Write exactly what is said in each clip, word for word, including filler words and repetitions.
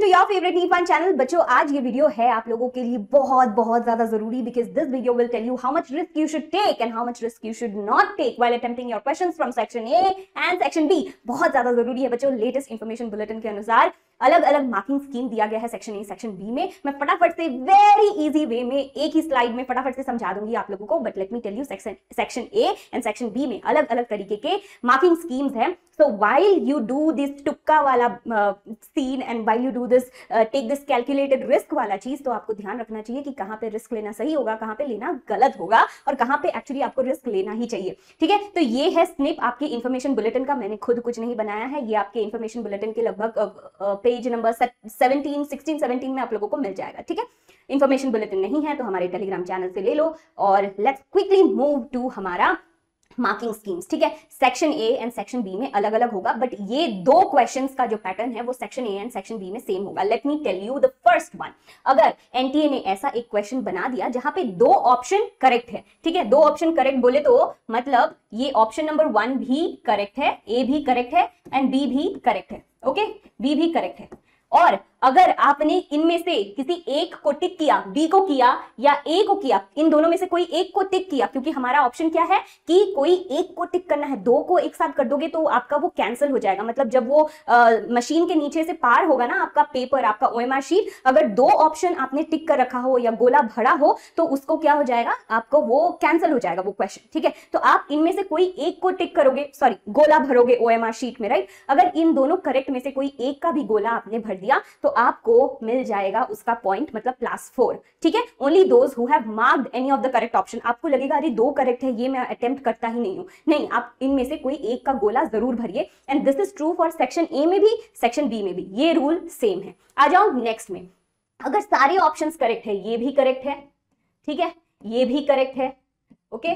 Welcome to your favourite NEET one channel. बच्चों, आज ये वीडियो है आप लोगों के लिए बहुत बहुत ज्यादा जरूरी, because this video will tell you how much risk you should take and how much risk you should not take while attempting your questions from section A and section B. बहुत ज्यादा जरूरी है बच्चों। लेटेस्ट इन्फॉर्मेशन बुलेटिन के अनुसार अलग अलग marking scheme दिया गया है सेक्शन ए सेक्शन बी में। मैं फटाफट से वेरी इजी वे में एक ही स्लाइड में फटाफट से समझा दूंगी आप लोगों को, but let me tell you section section A and section B में अलग अलग तरीके के मार्किंग स्कीम्स हैं। So while you do this टुक्का वाला scene and while you do this take this calculated risk वाला चीज, तो आपको ध्यान रखना चाहिए कि कहाँ पे रिस्क लेना सही होगा, कहाँ पे लेना गलत होगा और कहाँ पे एक्चुअली आपको रिस्क लेना ही चाहिए। ठीक है, तो ये है स्निप आपके इन्फॉर्मेशन बुलेटिन का। मैंने खुद कुछ नहीं बनाया है, ये आपके इन्फॉर्मेशन बुलेटिन के लगभग page number seventeen, sixteen, seventeen में आप लोगों को मिल जाएगा। ठीक है, इंफॉर्मेशन बुलेटिन नहीं है तो हमारे टेलीग्राम चैनल से ले लो। और लेट्स क्विकली मूव टू हमारा मार्किंग स्कीम्स। ठीक है, section A and section B में अलग अलग होगा, बट ये दो क्वेश्चंस का जो पैटर्न है वो section A and section B में सेम होगा। Let me tell you the first one. अगर एनटीए ने ऐसा एक क्वेश्चन बना दिया जहां पे दो ऑप्शन करेक्ट है, ठीक है, दो ऑप्शन करेक्ट बोले तो मतलब ये ऑप्शन नंबर वन भी करेक्ट है, ए भी करेक्ट है एंड बी भी करेक्ट है। ओके, बी भी करेक्ट है। और अगर आपने इनमें से किसी एक को टिक किया, बी को किया या ए को किया, इन दोनों में से कोई एक को टिक किया, क्योंकि हमारा ऑप्शन क्या है कि कोई एक को टिक करना है, दो को एक साथ कर दोगे तो आपका वो कैंसिल हो जाएगा। मतलब जब वो आ, मशीन के नीचे से पार होगा ना आपका पेपर, आपका ओएमआर शीट, अगर दो ऑप्शन आपने टिक कर रखा हो या गोला भरा हो तो उसको क्या हो जाएगा, आपको वो कैंसिल हो जाएगा वो क्वेश्चन। ठीक है, तो आप इनमें से कोई एक को टिक करोगे, सॉरी गोला भरोगे ओएमआर शीट में, राइट। अगर इन दोनों करेक्ट में से कोई एक का भी गोला आपने भर दिया तो तो आपको मिल जाएगा उसका पॉइंट, मतलब प्लस फोर। ठीक है, only those who have marked any of the correct option. आपको लगेगा अरे दो करेक्ट है, ये मैं अटेम्प्ट करता ही नहीं हूं। नहीं, आप इनमें से कोई एक का गोला जरूर भरिए। And this is true for section A में भी सेक्शन बी में भी, ये रूल सेम है। आ जाओ नेक्स्ट में। अगर सारे ऑप्शंस करेक्ट है, ये भी करेक्ट है, ठीक है, ये भी करेक्ट है, ओके,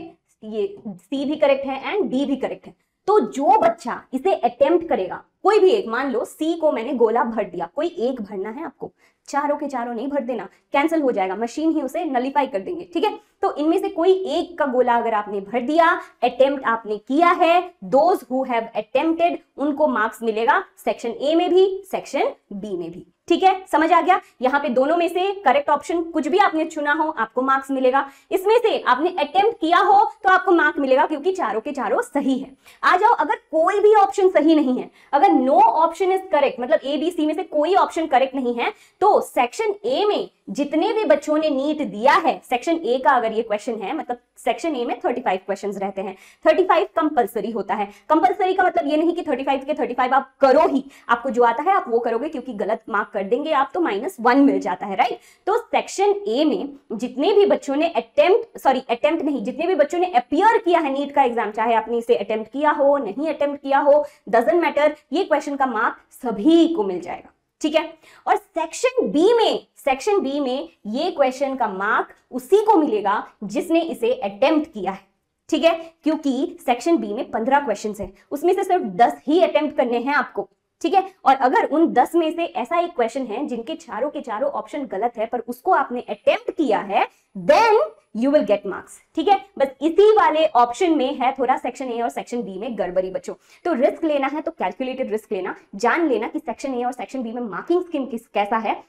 ये सी भी करेक्ट है एंड डी भी करेक्ट है, तो जो बच्चा इसे अटेम्प्ट करेगा, कोई भी एक, मान लो सी को मैंने गोला भर दिया, कोई एक भरना है आपको, चारों के चारों नहीं भर देना, कैंसिल हो जाएगा, मशीन ही उसे नलीफाई कर देंगे। ठीक है, तो इनमें से कोई एक का गोला अगर आपने भर दिया, अटेम्प्ट आपने किया है, दोज हु हैव अटेम्प्टेड उनको मार्क्स मिलेगा सेक्शन ए में भी सेक्शन बी में भी। ठीक है, समझ आ गया। यहाँ पे दोनों में से करेक्ट ऑप्शन कुछ भी आपने चुना हो आपको मार्क्स मिलेगा, इसमें से आपने अटेम्प्ट किया हो तो आपको मार्क मिलेगा क्योंकि चारों के चारों सही है। आ जाओ, अगर कोई भी ऑप्शन सही नहीं है, अगर नो ऑप्शन इज करेक्ट, मतलब ए बी सी में से कोई ऑप्शन करेक्ट नहीं है, तो सेक्शन ए में जितने भी बच्चों ने नीट दिया है, सेक्शन ए का अगर ये क्वेश्चन है, मतलब सेक्शन ए में पैंतीस क्वेश्चंस रहते हैं, पैंतीस कंपलसरी होता है। कंपलसरी का मतलब ये नहीं कि पैंतीस के पैंतीस आप करो ही, आपको जो आता है आप वो करोगे, क्योंकि गलत मार्क कर देंगे आप तो माइनस वन मिल जाता है, राइट। तो सेक्शन ए में जितने भी बच्चों ने अटेम्प्ट, सॉरी अटेम्प्ट नहीं, जितने भी बच्चों ने अपियर किया है नीट का एग्जाम, चाहे आपने इसे अटेम्प्ट किया हो नहीं अटेम्प्ट किया हो, डजंट मैटर, ये क्वेश्चन का मार्क सभी को मिल जाएगा। ठीक है, और सेक्शन बी में सेक्शन बी में ये क्वेश्चन का मार्क उसी को मिलेगा जिसने इसे अटेम्प्ट किया है। ठीक है, क्योंकि सेक्शन बी में पंद्रह क्वेश्चंस हैं, उसमें से सिर्फ दस ही अटेम्प्ट करने हैं आपको। ठीक है, और अगर उन दस में से ऐसा एक क्वेश्चन है जिनके चारों के चारों ऑप्शन गलत है पर उसको आपने अटेम्प्ट किया है, then you will get marks. ठीक है, बस इसी वाले ऑप्शन में है थोड़ा सेक्शन ए और सेक्शन बी में गड़बड़ी बच्चों। तो रिस्क लेना है तो कैलकुलेटेड रिस्क लेना, जान लेना कि सेक्शन ए और सेक्शन बी में मार्किंग स्कीम किस कैसा है,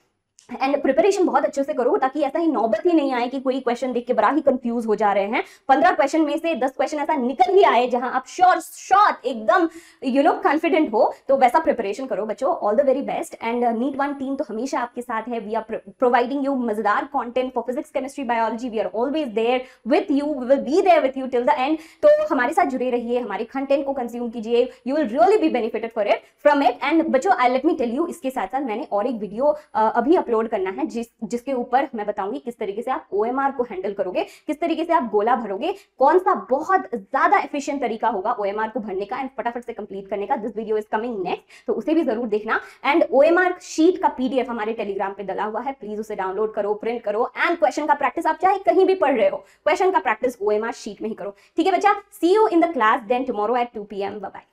एंड प्रिपरेशन बहुत अच्छे से करो ताकि ऐसा ही नौबत ही नहीं आए कि कोई क्वेश्चन देख के बड़ा ही कंफ्यूज हो जा रहे हैं। पंद्रह क्वेश्चन में से दस क्वेश्चन ऐसा निकल ही आए जहां आप श्योर शॉट एकदम यू नो कॉन्फिडेंट हो, तो वैसा प्रिपरेशन करो बच्चों। All the very best. And NEET one team तो हमेशा आपके साथ है। वी आर प्रोवाइडिंग यू मजेदार content for physics, chemistry, biology. We are always there with you, we will be there with you till the end. तो हमारे साथ जुड़े रहिए, हमारे कंटेंट को कंज्यूम कीजिए, you will really be benefited for it from it. And बच्चों, I let me tell you, इसके साथ साथ मैंने और एक वीडियो अभी अपलोड करना है जिस जिसके ऊपर मैं बताऊंगी किस तरीके से आप ओएमआर को हैंडल करोगे, किस तरीके से आप गोला भरोगे, कौन सा बहुत ज्यादा एफिशिएंट तरीका होगा ओएमआर को भरने का एंड फटाफट से कंप्लीट करने का। This video is coming next, तो उसे भी जरूर देखना। एंड ओएमआर शीट का पीडीएफ हमारे टेलीग्राम पे डला हुआ है, प्लीज उसे डाउनलोड करो, प्रिंट करो एंड क्वेश्चन का प्रैक्टिस, आप चाहे कहीं भी पढ़ रहे हो, क्वेश्चन का प्रैक्टिस ओएमआर शीट में ही करो। ठीक है बच्चा, see you in the class then tomorrow at two PM एम। Bye bye.